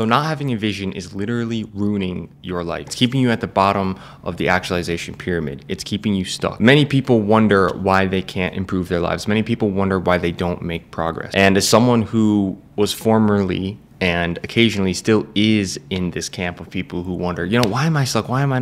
So not having a vision is literally ruining your life. It's keeping you at the bottom of the actualization pyramid. It's keeping you stuck. Many people wonder why they can't improve their lives. Many people wonder why they don't make progress. And as someone who was formerly and occasionally still is in this camp of people who wonder, you know, why am I stuck? Why am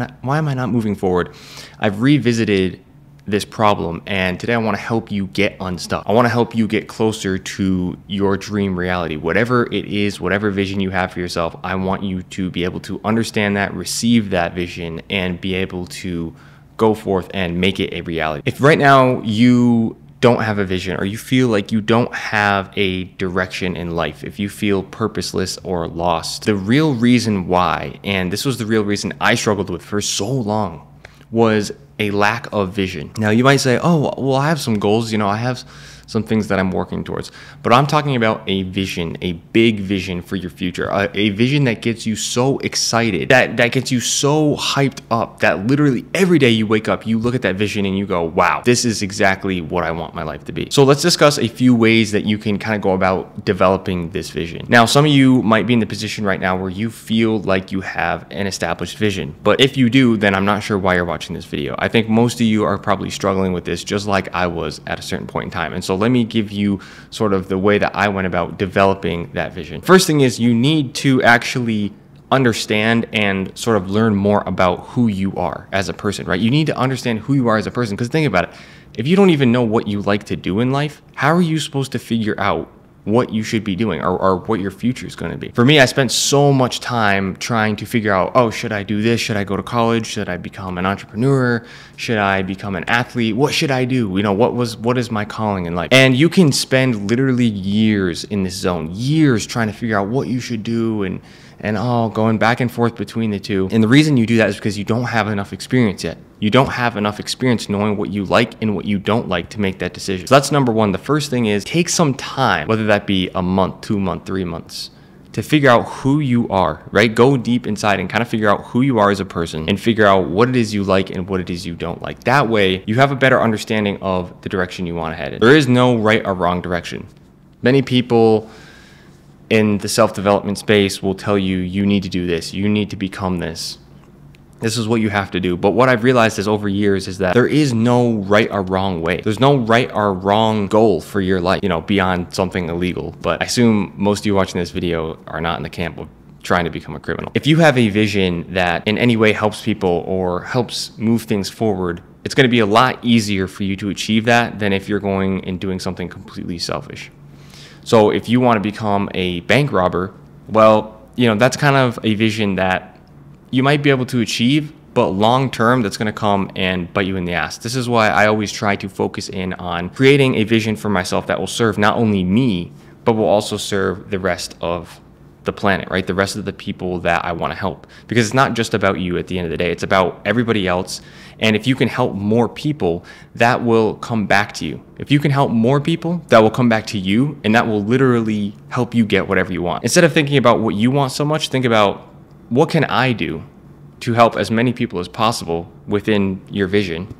I not moving forward? I've revisited this problem, and today I want to help you get unstuck. I want to help you get closer to your dream reality. Whatever it is, whatever vision you have for yourself, I want you to be able to understand that, receive that vision, and be able to go forth and make it a reality. If right now you don't have a vision, or you feel like you don't have a direction in life, if you feel purposeless or lost, the real reason why, and this was the real reason I struggled with for so long, was a lack of vision. Now you might say, oh, well, I have some goals, you know, I have some things that I'm working towards, but I'm talking about a vision, a big vision for your future, a vision that gets you so excited, that gets you so hyped up that literally every day you wake up, you look at that vision and you go, wow, this is exactly what I want my life to be. So let's discuss a few ways that you can kind of go about developing this vision. Now, some of you might be in the position right now where you feel like you have an established vision, but if you do, then I'm not sure why you're watching this video. I think most of you are probably struggling with this just like I was at a certain point in time. And so let me give you sort of the way that I went about developing that vision. First thing is you need to actually understand and sort of learn more about who you are as a person, right? You need to understand who you are as a person, because think about it. If you don't even know what you like to do in life, how are you supposed to figure out what you should be doing or what your future is going to be? For me, I spent so much time trying to figure out, oh, should I do this? Should I go to college? Should I become an entrepreneur? Should I become an athlete? What should I do? You know, what is my calling in life? And you can spend literally years in this zone, years trying to figure out what you should do and going back and forth between the two. And the reason you do that is because you don't have enough experience yet. You don't have enough experience knowing what you like and what you don't like to make that decision. So that's number one. The first thing is take some time, whether that be a month, 2 months, 3 months, to figure out who you are, right? Go deep inside and kind of figure out who you are as a person and figure out what it is you like and what it is you don't like. That way you have a better understanding of the direction you want to head in. There is no right or wrong direction. Many people in the self-development space will tell you, you need to do this, you need to become this. This is what you have to do. But what I've realized is over years is that there is no right or wrong way. There's no right or wrong goal for your life, you know, beyond something illegal. But I assume most of you watching this video are not in the camp of trying to become a criminal. If you have a vision that in any way helps people or helps move things forward, it's going to be a lot easier for you to achieve that than if you're going and doing something completely selfish. So if you want to become a bank robber, well, you know, that's kind of a vision that you might be able to achieve, but long term, that's going to come and bite you in the ass. This is why I always try to focus in on creating a vision for myself that will serve not only me, but will also serve the rest of the planet, right? The rest of the people that I want to help, because it's not just about you at the end of the day. It's about everybody else. And if you can help more people, that will come back to you. If you can help more people, that will come back to you, and that will literally help you get whatever you want. Instead of thinking about what you want so much, think about, what can I do to help as many people as possible within your vision?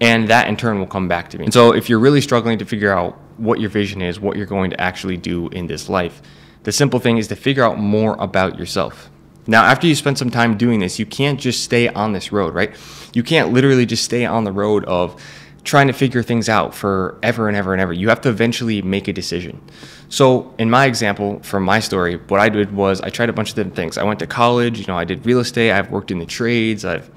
And that in turn will come back to me. And so if you're really struggling to figure out what your vision is, what you're going to actually do in this life, the simple thing is to figure out more about yourself. Now, after you spend some time doing this, you can't just stay on this road, right? You can't literally just stay on the road of trying to figure things out forever and ever and ever. You have to eventually make a decision. So in my example, from my story, what I did was I tried a bunch of different things. I went to college, you know, I did real estate, I've worked in the trades, I've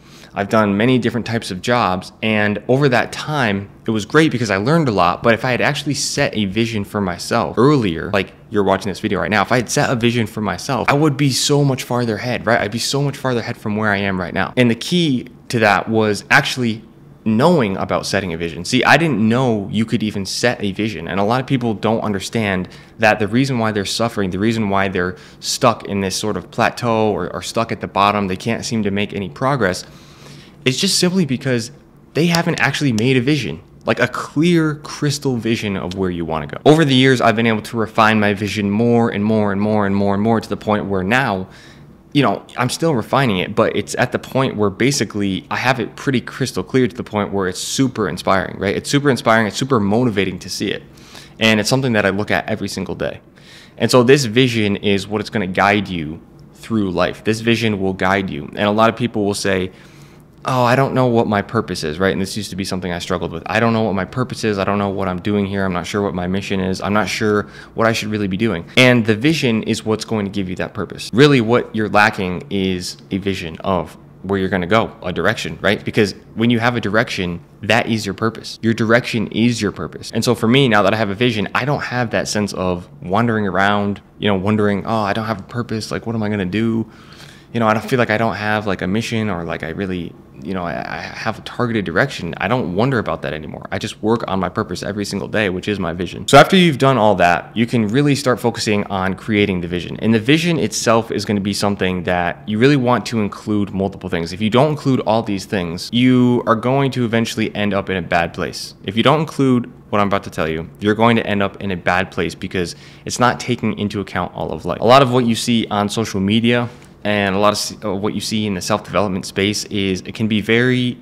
done many different types of jobs. And over that time, it was great because I learned a lot. But if I had actually set a vision for myself earlier, like you're watching this video right now, if I had set a vision for myself, I would be so much farther ahead, right? I'd be so much farther ahead from where I am right now. And the key to that was actually knowing about setting a vision. See, I didn't know you could even set a vision. And a lot of people don't understand that the reason why they're suffering, the reason why they're stuck in this sort of plateau or stuck at the bottom, they can't seem to make any progress, it's just simply because they haven't actually made a vision, like a clear, crystal vision of where you want to go. Over the years, I've been able to refine my vision more and more and more and more and more to the point where now, you know, I'm still refining it, but it's at the point where basically I have it pretty crystal clear to the point where it's super inspiring, right? It's super inspiring. It's super motivating to see it. And it's something that I look at every single day. And so this vision is what it's going to guide you through life. This vision will guide you. And a lot of people will say, oh, I don't know what my purpose is, right? And this used to be something I struggled with. I don't know what my purpose is. I don't know what I'm doing here. I'm not sure what my mission is. I'm not sure what I should really be doing. And the vision is what's going to give you that purpose. Really what you're lacking is a vision of where you're going to go, a direction, right? Because when you have a direction, that is your purpose. Your direction is your purpose. And so for me, now that I have a vision, I don't have that sense of wandering around, you know, wondering, oh, I don't have a purpose. Like, what am I going to do? You know, I don't feel like I don't have like a mission or like I really, you know, I have a targeted direction. I don't wonder about that anymore. I just work on my purpose every single day, which is my vision. So after you've done all that, you can really start focusing on creating the vision. And the vision itself is going to be something that you really want to include multiple things. If you don't include all these things, you are going to eventually end up in a bad place. If you don't include what I'm about to tell you, you're going to end up in a bad place because it's not taking into account all of life. A lot of what you see on social media and a lot of what you see in the self-development space is it can be very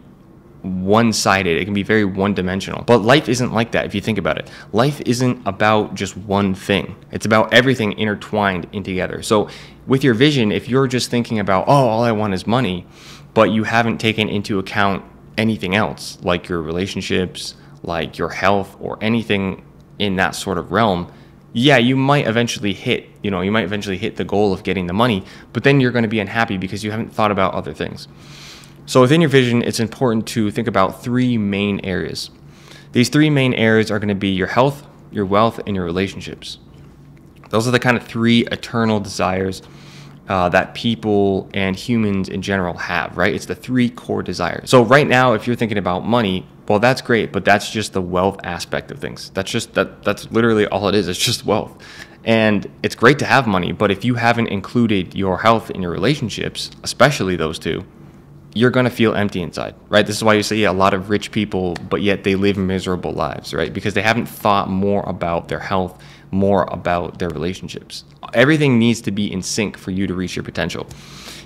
one-sided. It can be very one-dimensional. But life isn't like that if you think about it. Life isn't about just one thing. It's about everything intertwined in together. So with your vision, if you're just thinking about, oh, all I want is money, but you haven't taken into account anything else, like your relationships, like your health, or anything in that sort of realm, yeah, you might eventually hit, you know, you might eventually hit the goal of getting the money, but then you're going to be unhappy because you haven't thought about other things. So within your vision, it's important to think about three main areas. These three main areas are going to be your health, your wealth, and your relationships. Those are the kind of three eternal desires that people and humans in general have, right? It's the three core desires. So right now, if you're thinking about money, well, that's great, but that's just the wealth aspect of things. That's just that's literally all it is. It's just wealth. And it's great to have money, but if you haven't included your health and your relationships, especially those two, you're going to feel empty inside, right? This is why you see a lot of rich people, but yet they live miserable lives, right? Because they haven't thought more about their health, more about their relationships. Everything needs to be in sync for you to reach your potential.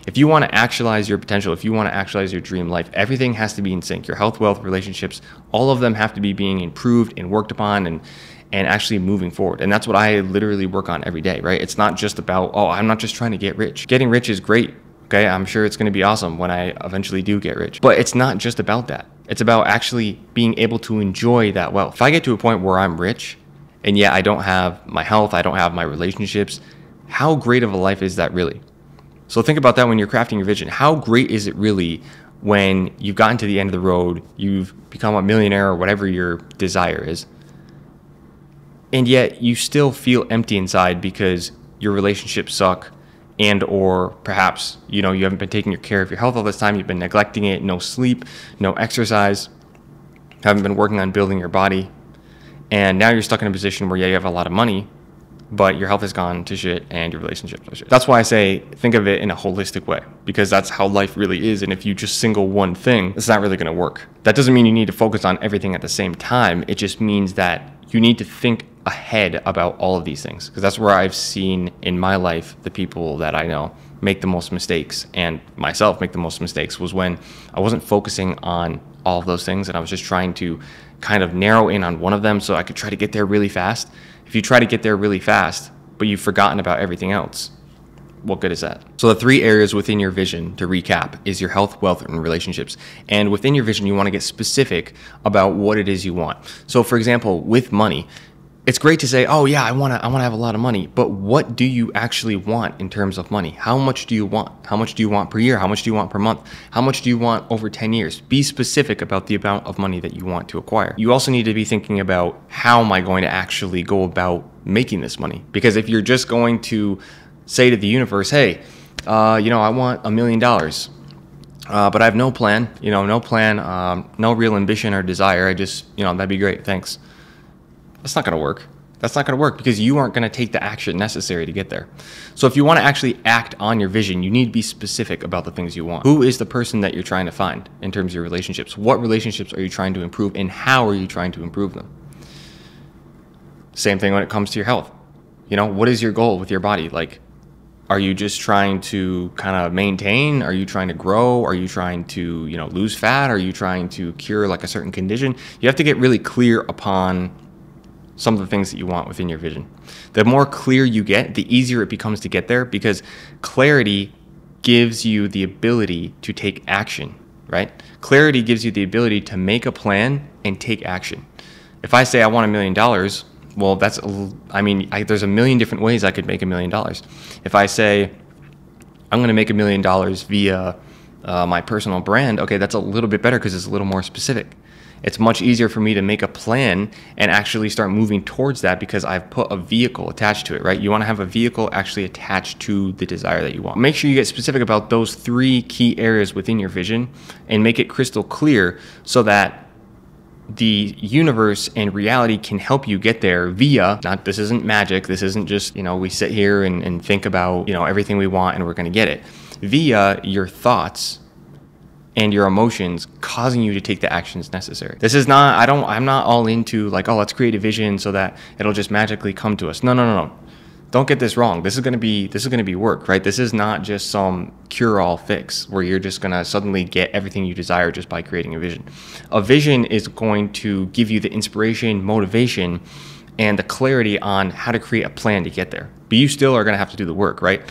If you want to actualize your potential, if you want to actualize your dream life, everything has to be in sync. Your health, wealth, relationships, all of them have to be being improved and worked upon and actually moving forward. And that's what I literally work on every day, right? It's not just about, oh, I'm not just trying to get rich. Getting rich is great. Okay, I'm sure it's going to be awesome when I eventually do get rich. But it's not just about that. It's about actually being able to enjoy that wealth. If I get to a point where I'm rich and yet I don't have my health, I don't have my relationships, how great of a life is that really? So think about that when you're crafting your vision. How great is it really when you've gotten to the end of the road, you've become a millionaire or whatever your desire is, and yet you still feel empty inside because your relationships suck, and or perhaps, you know, you haven't been taking care of your health all this time, you've been neglecting it, no sleep, no exercise, haven't been working on building your body. And now you're stuck in a position where, yeah, you have a lot of money, but your health has gone to shit and your relationships are shit. That's why I say think of it in a holistic way, because that's how life really is. And if you just single one thing, it's not really going to work. That doesn't mean you need to focus on everything at the same time. It just means that you need to think ahead about all of these things, because that's where I've seen in my life the people that I know make the most mistakes, and myself make the most mistakes, was when I wasn't focusing on all of those things and I was just trying to kind of narrow in on one of them so I could try to get there really fast. If you try to get there really fast but you've forgotten about everything else, what good is that? So the three areas within your vision, to recap, is your health, wealth, and relationships. And within your vision, you want to get specific about what it is you want. So for example, with money, it's great to say, oh yeah, I want to have a lot of money, but what do you actually want in terms of money? How much do you want? How much do you want per year? How much do you want per month? How much do you want over 10 years? Be specific about the amount of money that you want to acquire. You also need to be thinking about, how am I going to actually go about making this money? Because if you're just going to say to the universe, hey, you know, I want $1 million, but I have no plan, you know, no plan, no real ambition or desire. I just, you know, that'd be great, thanks. That's not going to work. That's not going to work, because you aren't going to take the action necessary to get there. So if you want to actually act on your vision, you need to be specific about the things you want. Who is the person that you're trying to find in terms of your relationships? What relationships are you trying to improve, and how are you trying to improve them? Same thing when it comes to your health. You know, what is your goal with your body? Like, are you just trying to kind of maintain? Are you trying to grow? Are you trying to, you know, lose fat? Are you trying to cure like a certain condition? You have to get really clear upon some of the things that you want within your vision. The more clear you get, the easier it becomes to get there, because clarity gives you the ability to take action, right? Clarity gives you the ability to make a plan and take action. If I say I want $1 million, well, that's, I mean, there's a million different ways I could make $1 million. If I say I'm going to make $1 million via my personal brand, okay, that's a little bit better because it's a little more specific. It's much easier for me to make a plan and actually start moving towards that because I've put a vehicle attached to it, right? You want to have a vehicle actually attached to the desire that you want. Make sure you get specific about those three key areas within your vision and make it crystal clear so that the universe and reality can help you get there via, not, this isn't magic. This isn't just, you know, we sit here and think about, you know, everything we want and we're going to get it, via your thoughts and your emotions causing you to take the actions necessary. This is not, I'm not all into like, oh, let's create a vision so that it'll just magically come to us. No, no, no, no. Don't get this wrong. This is going to be work, right? This is not just some cure-all fix where you're just going to suddenly get everything you desire just by creating a vision. A vision is going to give you the inspiration, motivation, and the clarity on how to create a plan to get there. But you still are going to have to do the work, right?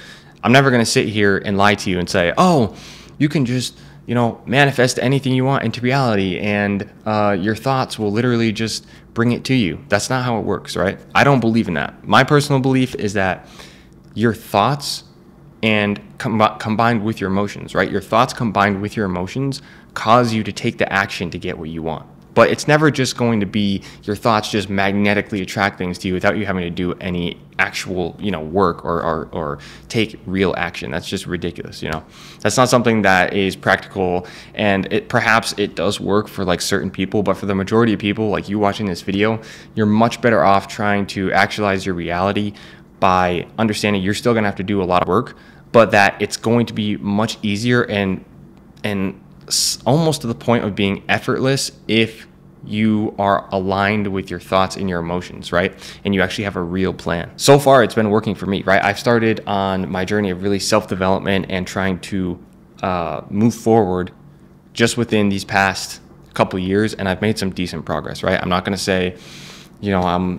I'm never going to sit here and lie to you and say, oh, you can just, you know, manifest anything you want into reality and your thoughts will literally just bring it to you. That's not how it works, right? I don't believe in that. My personal belief is that your thoughts and combined with your emotions, right? Your thoughts combined with your emotions cause you to take the action to get what you want. But it's never just going to be your thoughts just magnetically attract things to you without you having to do any actual, you know, work or take real action. That's just ridiculous, you know. That's not something that is practical, and it perhaps it does work for like certain people, but for the majority of people, like you watching this video, you're much better off trying to actualize your reality by understanding you're still gonna have to do a lot of work, but that it's going to be much easier and almost to the point of being effortless if you are aligned with your thoughts and your emotions, right? And you actually have a real plan. So far, it's been working for me, right? I've started on my journey of really self-development and trying to move forward just within these past couple years, and I've made some decent progress, right? I'm not going to say, you know, I'm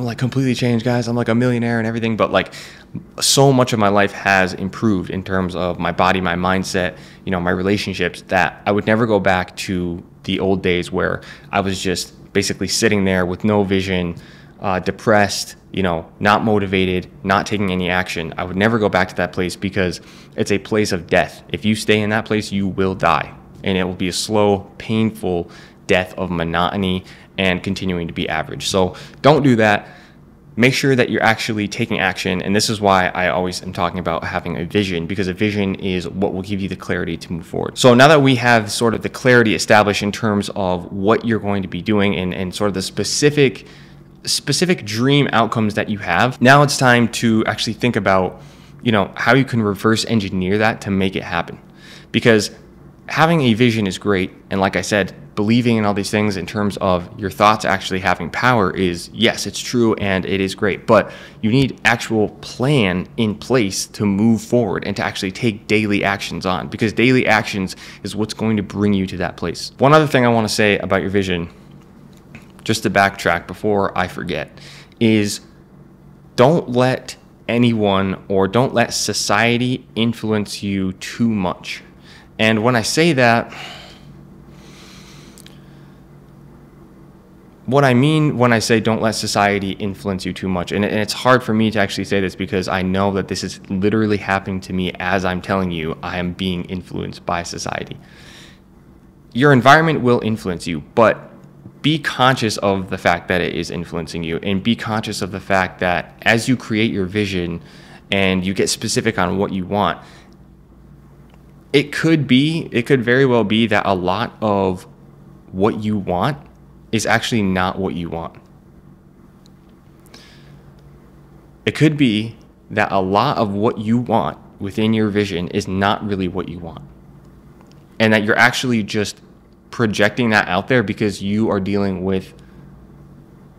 like completely changed, guys. I'm like a millionaire and everything, but like so much of my life has improved in terms of my body, my mindset, you know, my relationships, that I would never go back to the old days where I was just basically sitting there with no vision, depressed, you know, not motivated, not taking any action. I would never go back to that place because it's a place of death. If you stay in that place, you will die, and it will be a slow, painful death of monotony and continuing to be average. So don't do that. Make sure that you're actually taking action. And this is why I always am talking about having a vision, because a vision is what will give you the clarity to move forward. So now that we have sort of the clarity established in terms of what you're going to be doing and sort of the specific dream outcomes that you have, now it's time to actually think about, you know, how you can reverse engineer that to make it happen. Because having a vision is great, and like I said, believing in all these things in terms of your thoughts actually having power is, yes, it's true and it is great, but you need actual plan in place to move forward and to actually take daily actions on, because daily actions is what's going to bring you to that place. One other thing I want to say about your vision, just to backtrack before I forget, is don't let anyone or don't let society influence you too much. And when I say that, what I mean when I say don't let society influence you too much, and it's hard for me to actually say this because I know that this is literally happening to me as I'm telling you, I am being influenced by society. Your environment will influence you, but be conscious of the fact that it is influencing you, and be conscious of the fact that as you create your vision and you get specific on what you want, it could very well be that a lot of what you want is actually not what you want. It could be that a lot of what you want within your vision is not really what you want, and that you're actually just projecting that out there because you are dealing with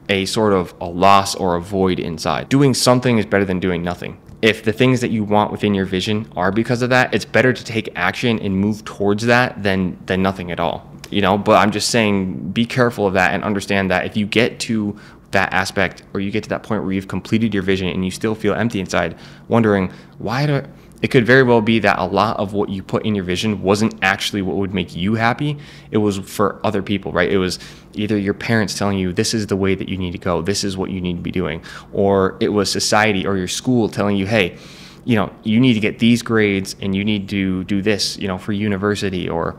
a sort of a loss or a void inside. Doing something is better than doing nothing. If the things that you want within your vision are because of that, it's better to take action and move towards that than nothing at all. You know, but I'm just saying, be careful of that and understand that if you get to that aspect, or you get to that point where you've completed your vision and you still feel empty inside, wondering why do it could very well be that a lot of what you put in your vision wasn't actually what would make you happy. It was for other people, right? It was either your parents telling you this is the way that you need to go, this is what you need to be doing, or it was society or your school telling you, hey, you know, you need to get these grades and you need to do this, you know, for university, or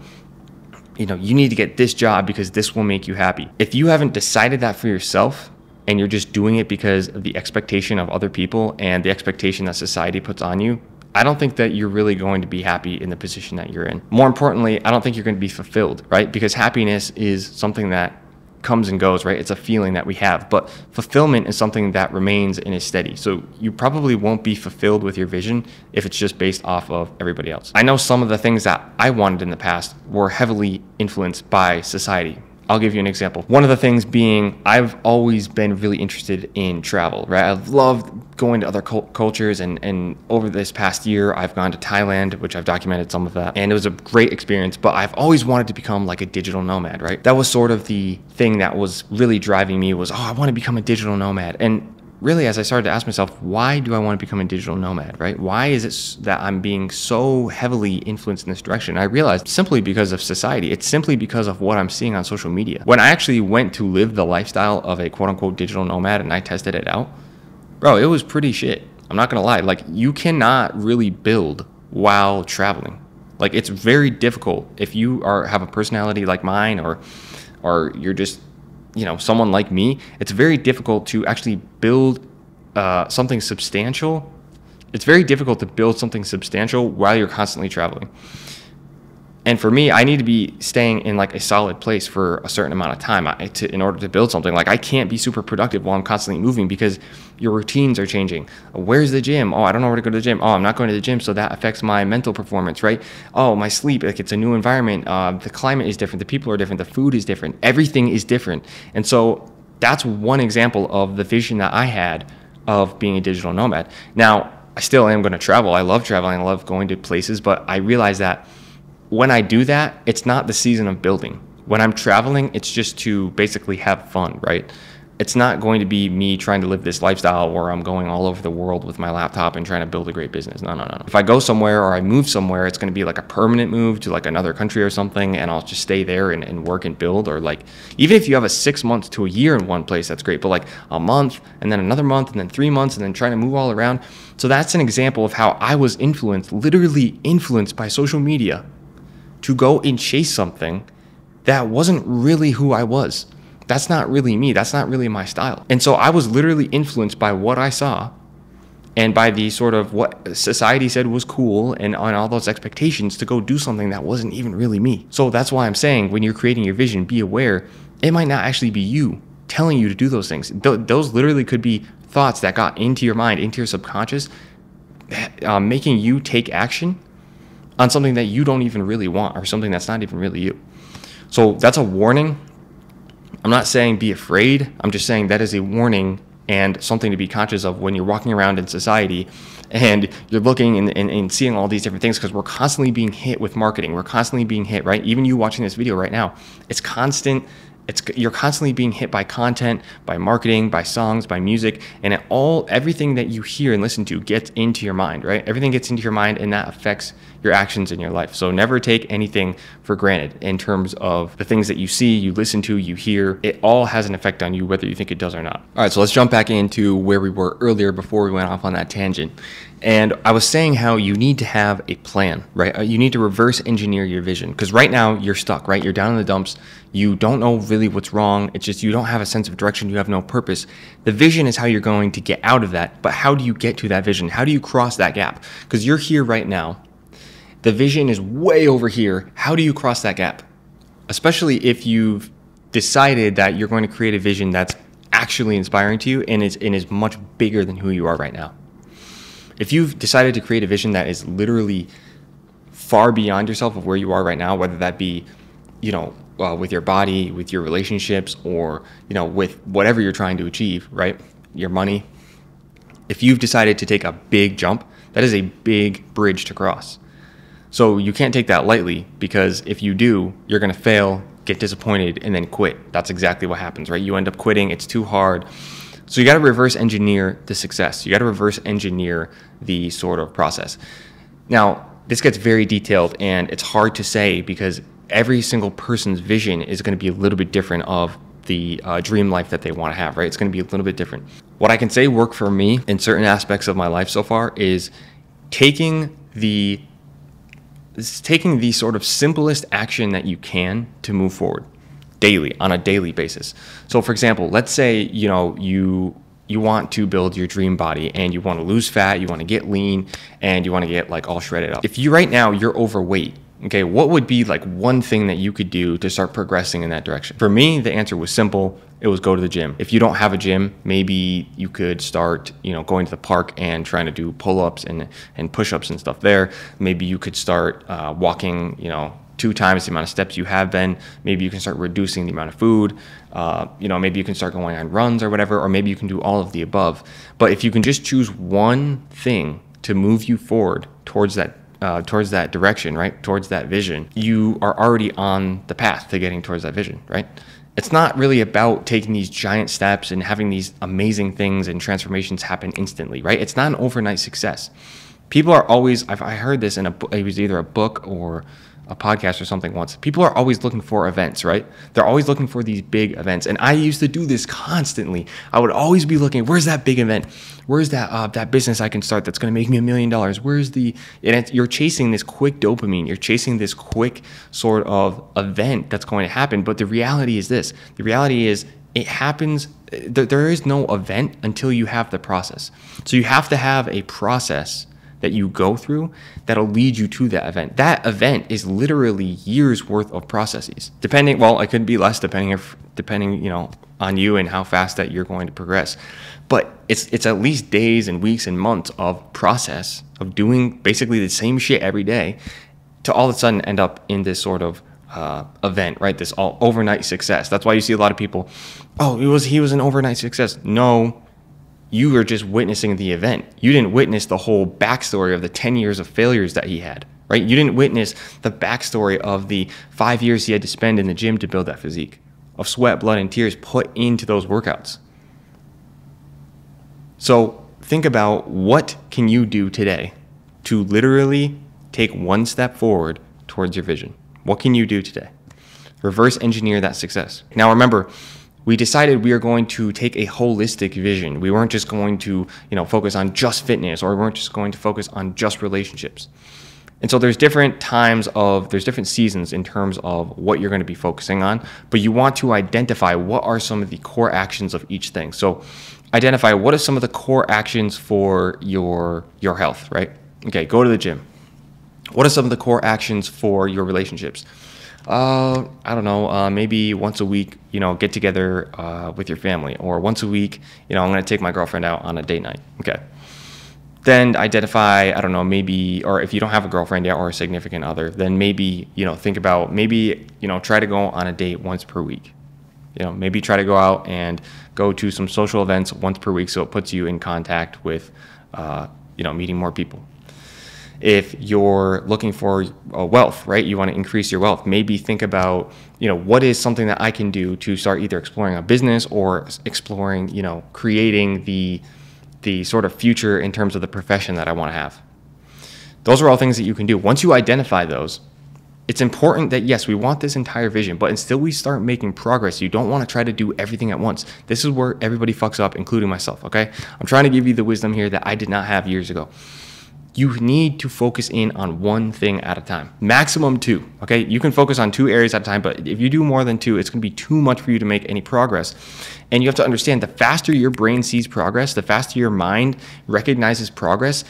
you know, you need to get this job because this will make you happy. If you haven't decided that for yourself, and you're just doing it because of the expectation of other people and the expectation that society puts on you, I don't think that you're really going to be happy in the position that you're in. More importantly, I don't think you're going to be fulfilled, right? Because happiness is something that comes and goes, right? It's a feeling that we have, but fulfillment is something that remains and is steady. So you probably won't be fulfilled with your vision if it's just based off of everybody else. I know some of the things that I wanted in the past were heavily influenced by society. I'll give you an example. One of the things being, I've always been really interested in travel, right? I've loved going to other cultures, and over this past year, I've gone to Thailand, which I've documented some of that, and it was a great experience, but I've always wanted to become like a digital nomad, right? That was sort of the thing that was really driving me was, oh, I want to become a digital nomad. And really, as I started to ask myself, why do I want to become a digital nomad, right? Why is it that I'm being so heavily influenced in this direction? I realized simply because of society. It's simply because of what I'm seeing on social media. When I actually went to live the lifestyle of a quote unquote digital nomad and I tested it out, bro, it was pretty shit. I'm not gonna lie. Like, you cannot really build while traveling. Like, it's very difficult if you have a personality like mine, or you're just, you know, someone like me. It's very difficult to actually build something substantial. It's very difficult to build something substantial while you're constantly traveling. And for me, I need to be staying in like a solid place for a certain amount of time in order to build something. Like, I can't be super productive while I'm constantly moving because your routines are changing. Where's the gym? Oh, I don't know where to go to the gym. Oh, I'm not going to the gym, so that affects my mental performance, right? Oh, my sleep, like, it's a new environment. The climate is different. The people are different. The food is different. Everything is different. And so that's one example of the vision that I had of being a digital nomad. Now, I still am going to travel. I love traveling. I love going to places, but I realize that when I do that, it's not the season of building. When I'm traveling, it's just to basically have fun, right? It's not going to be me trying to live this lifestyle where I'm going all over the world with my laptop and trying to build a great business. No, no, no. If I go somewhere or I move somewhere, it's going to be like a permanent move to like another country or something, and I'll just stay there and work and build. Or like, even if you have a 6 months to a year in one place, that's great. But like a month and then another month and then 3 months and then trying to move all around. So that's an example of how I was influenced, literally influenced by social media, to go and chase something that wasn't really who I was. That's not really me. That's not really my style. And so I was literally influenced by what I saw and by the sort of what society said was cool and on all those expectations to go do something that wasn't even really me. So that's why I'm saying, when you're creating your vision, be aware it might not actually be you telling you to do those things. Those literally could be thoughts that got into your mind, into your subconscious, making you take action on something that you don't even really want, or something that's not even really you. So that's a warning. I'm not saying be afraid. I'm just saying that is a warning and something to be conscious of when you're walking around in society and you're looking and seeing all these different things, because we're constantly being hit with marketing. We're constantly being hit, right? Even you watching this video right now, it's constant. You're constantly being hit by content, by marketing, by songs, by music, and everything that you hear and listen to gets into your mind, right? Everything gets into your mind, and that affects your actions in your life. So never take anything for granted in terms of the things that you see, you listen to, you hear. It all has an effect on you, whether you think it does or not. All right, so let's jump back into where we were earlier before we went off on that tangent. And I was saying how you need to have a plan, right? You need to reverse engineer your vision, because right now you're stuck, right? You're down in the dumps. You don't know really what's wrong. It's just you don't have a sense of direction. You have no purpose. The vision is how you're going to get out of that. But how do you get to that vision? How do you cross that gap? Because you're here right now. The vision is way over here. How do you cross that gap? Especially if you've decided that you're going to create a vision that's actually inspiring to you and is much bigger than who you are right now. If you've decided to create a vision that is literally far beyond yourself of where you are right now, whether that be, you know, with your body, with your relationships, or, you know, with whatever you're trying to achieve, right? Your money. If you've decided to take a big jump, that is a big bridge to cross. So you can't take that lightly, because if you do, you're going to fail. get disappointed, and then quit. That's exactly what happens, right? You end up quitting. It's too hard. So you got to reverse engineer the success. You got to reverse engineer the sort of process. Now, this gets very detailed, and it's hard to say because every single person's vision is going to be a little bit different of the dream life that they want to have, right? It's going to be a little bit different. What I can say worked for me in certain aspects of my life so far is taking the sort of simplest action that you can to move forward daily, on a daily basis. So for example, let's say, you know, you want to build your dream body and you want to lose fat, you want to get lean, and you want to get like all shredded up. If you right now you're overweight, okay, what would be like one thing that you could do to start progressing in that direction? For me, the answer was simple. It was go to the gym. If you don't have a gym, maybe you could start, you know, going to the park and trying to do pull-ups and push-ups and stuff there. Maybe you could start walking, you know, 2 times the amount of steps you have been. Maybe you can start reducing the amount of food. You know, maybe you can start going on runs or whatever, or maybe you can do all of the above. But if you can just choose one thing to move you forward towards that direction, right? Towards that vision, you are already on the path to getting towards that vision, right? It's not really about taking these giant steps and having these amazing things and transformations happen instantly, right? It's not an overnight success. People are always, I heard this in a, it was either a book or a podcast or something once. People are always looking for events, right? They're always looking for these big events. And I used to do this constantly. I would always be looking, where's that big event? Where's that that business I can start that's going to make me $1 million? Where's the, and it's, you're chasing this quick dopamine. You're chasing this quick sort of event that's going to happen. But the reality is this. The reality is it happens. There is no event until you have the process. So you have to have a process that you go through that'll lead you to that event. That event is literally years worth of processes. Depending, well, it could be less depending, you know, on you and how fast that you're going to progress. But it's at least days and weeks and months of process of doing basically the same shit every day to all of a sudden end up in this sort of event, right? This all overnight success. That's why you see a lot of people, oh, he was an overnight success. No. You were just witnessing the event. You didn't witness the whole backstory of the 10 years of failures that he had, right? You didn't witness the backstory of the 5 years he had to spend in the gym to build that physique, of sweat, blood, and tears put into those workouts. So think about what can you do today to literally take one step forward towards your vision? What can you do today? Reverse engineer that success. Now remember, we decided we are going to take a holistic vision. We weren't just going to, you know, focus on just fitness, or we weren't just going to focus on just relationships. And so there's different seasons in terms of what you're going to be focusing on, but you want to identify what are some of the core actions of each thing. So identify what are some of the core actions for your health, right? Okay, go to the gym. What are some of the core actions for your relationships? I don't know, maybe once a week, you know, get together with your family, or once a week, you know, I'm going to take my girlfriend out on a date night. Okay. Then identify, I don't know, maybe, or if you don't have a girlfriend yet or a significant other, then maybe, you know, think about maybe, you know, try to go on a date once per week. You know, maybe try to go out and go to some social events once per week, so it puts you in contact with, you know, meeting more people. If you're looking for wealth, right, you want to increase your wealth, maybe think about, you know, what is something that I can do to start either exploring a business or exploring, you know, creating the sort of future in terms of the profession that I want to have. Those are all things that you can do. Once you identify those, it's important that, yes, we want this entire vision, but until we start making progress, you don't want to try to do everything at once. This is where everybody fucks up, including myself, okay? I'm trying to give you the wisdom here that I did not have years ago. You need to focus in on one thing at a time. Maximum 2, okay? You can focus on 2 areas at a time, but if you do more than 2, it's gonna be too much for you to make any progress. And you have to understand, the faster your brain sees progress, the faster your mind recognizes progress,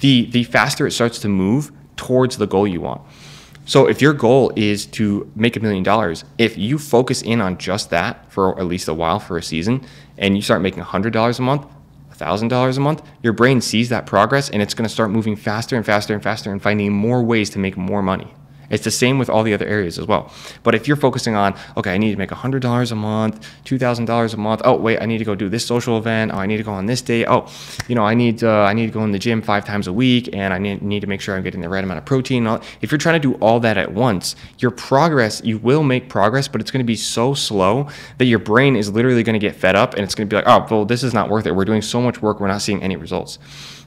the faster it starts to move towards the goal you want. So if your goal is to make $1 million, if you focus in on just that for at least a while, for a season, and you start making $100 a month, $1,000 a month, your brain sees that progress and it's going to start moving faster and faster and faster and finding more ways to make more money. It's the same with all the other areas as well. But if you're focusing on, okay, I need to make $100 a month, $2,000 a month. Oh, wait, I need to go do this social event. Oh, I need to go on this day. Oh, you know, I need to go in the gym 5 times a week, and I need to make sure I'm getting the right amount of protein. If you're trying to do all that at once, your progress, you will make progress, but it's going to be so slow that your brain is literally going to get fed up, and it's going to be like, oh, well, this is not worth it. We're doing so much work, we're not seeing any results.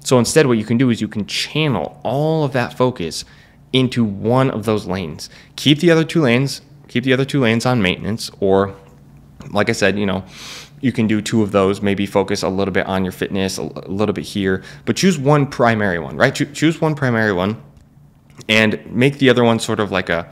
So instead, what you can do is you can channel all of that focus into one of those lanes. Keep the other two lanes on maintenance, or like I said, you know, you can do 2 of those, maybe focus a little bit on your fitness, a little bit here, but choose one primary one, right? Choose one primary one and make the other one sort of like a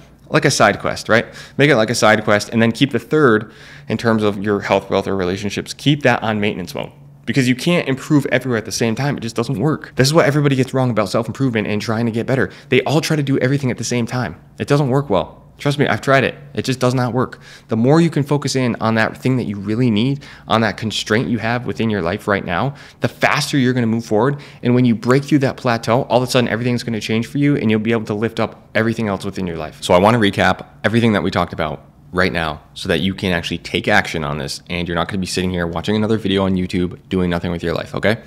side quest, right? Make it like a side quest, and then keep the third in terms of your health, wealth, or relationships. Keep that on maintenance mode, because you can't improve everywhere at the same time. It just doesn't work. This is what everybody gets wrong about self-improvement and trying to get better. They all try to do everything at the same time. It doesn't work well. Trust me, I've tried it. It just does not work. The more you can focus in on that thing that you really need, on that constraint you have within your life right now, the faster you're going to move forward. And when you break through that plateau, all of a sudden everything's going to change for you, and you'll be able to lift up everything else within your life. So I want to recap everything that we talked about right now, so that you can actually take action on this, and you're not going to be sitting here watching another video on YouTube doing nothing with your life, okay?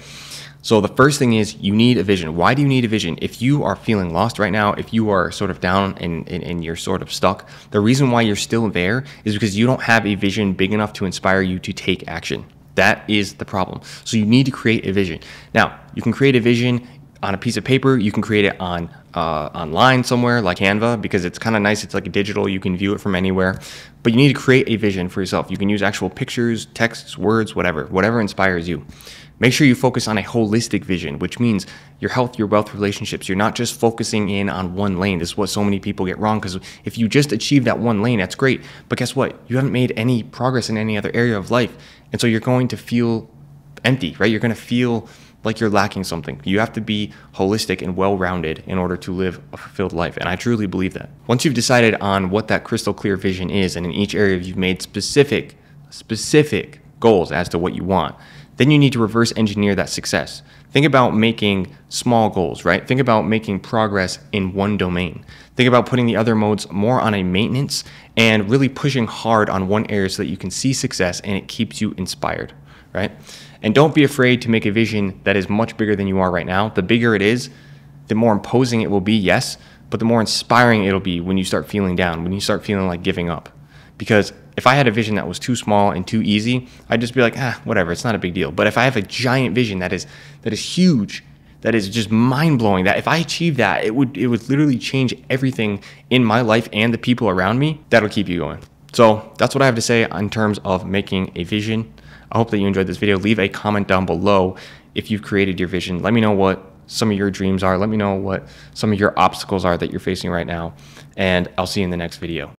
So the first thing is, you need a vision. Why do you need a vision? If you are feeling lost right now, if you are sort of down and you're sort of stuck, the reason why you're still there is because you don't have a vision big enough to inspire you to take action. That is the problem. So you need to create a vision. Now, you can create a vision on a piece of paper. You can create it on online somewhere like Canva, because it's kind of nice. It's like a digital, you can view it from anywhere, but you need to create a vision for yourself. You can use actual pictures, texts, words, whatever inspires you. Make sure you focus on a holistic vision, which means your health, your wealth, relationships. You're not just focusing in on one lane. This is what so many people get wrong, because if you just achieve that one lane, that's great. But guess what? You haven't made any progress in any other area of life. And so you're going to feel empty, right? You're going to feel like you're lacking something. You have to be holistic and well-rounded in order to live a fulfilled life. And I truly believe that. Once you've decided on what that crystal clear vision is, and in each area you've made specific goals as to what you want, then you need to reverse engineer that success. Think about making small goals, right? Think about making progress in one domain. Think about putting the other modes more on a maintenance and really pushing hard on one area so that you can see success and it keeps you inspired, right? And don't be afraid to make a vision that is much bigger than you are right now. The bigger it is, the more imposing it will be, yes, but the more inspiring it'll be when you start feeling down, when you start feeling like giving up. Because if I had a vision that was too small and too easy, I'd just be like, ah, whatever, it's not a big deal. But if I have a giant vision that is huge, that is just mind-blowing, that if I achieve that, it would literally change everything in my life and the people around me, that'll keep you going. So that's what I have to say in terms of making a vision. I hope that you enjoyed this video. Leave a comment down below if you've created your vision. Let me know what some of your dreams are. Let me know what some of your obstacles are that you're facing right now. And I'll see you in the next video.